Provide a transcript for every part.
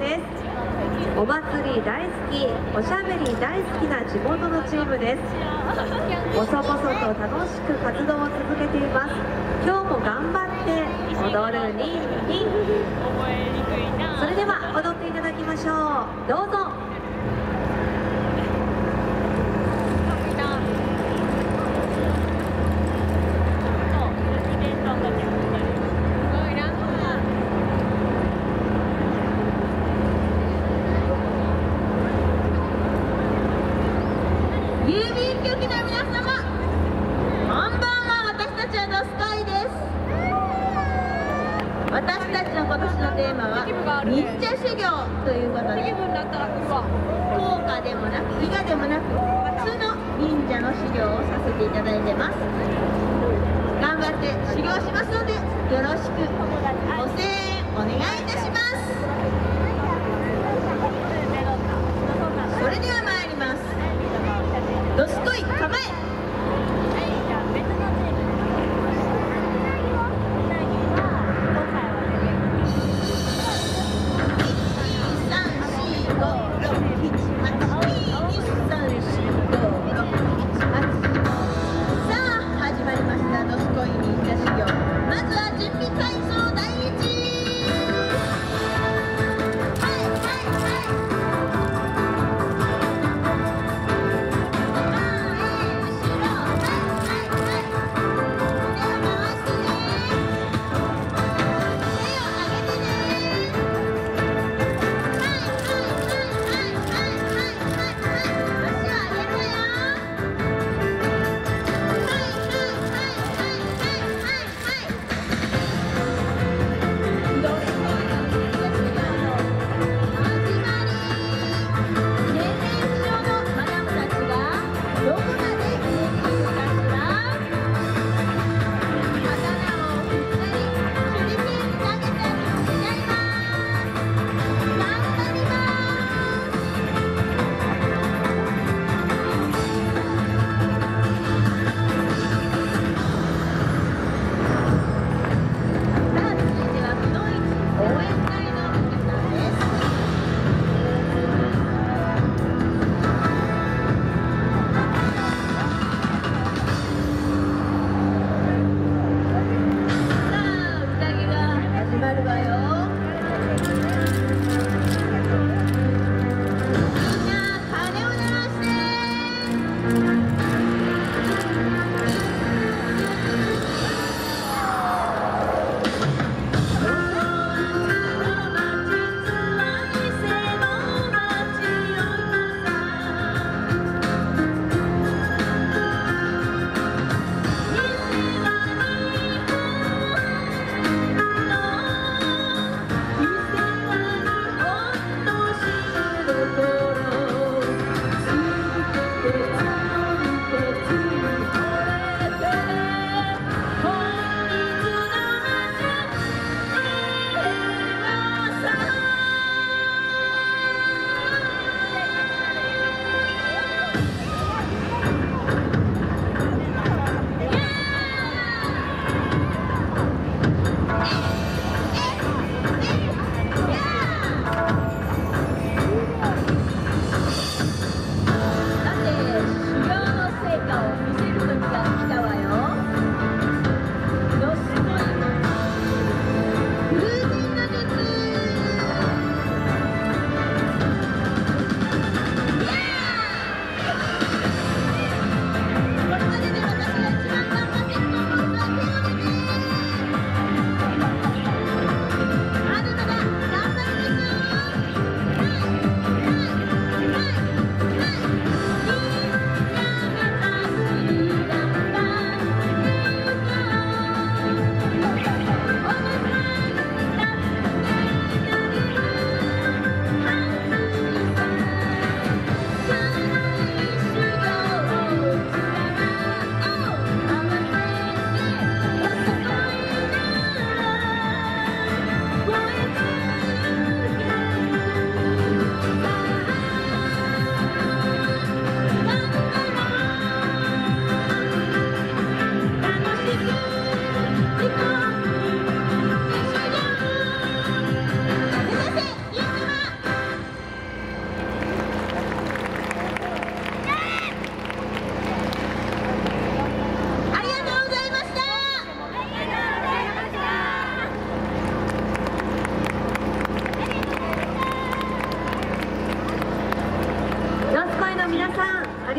です。お祭り大好き、おしゃべり大好きな地元のチームです。細々と楽しく活動を続けています。今日も頑張って踊るにに。それでは踊っていただきましょう。どうぞ。私たちの今年のテーマは日茶修行ということで、高価でもなく伊賀でもなく普通の忍者の修行をさせていただいてます。頑張って修行しますので、よろしくご声援お願いいたします。それでは参ります。どすこい構え。まずは準備体操第一。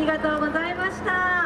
りがとうございました。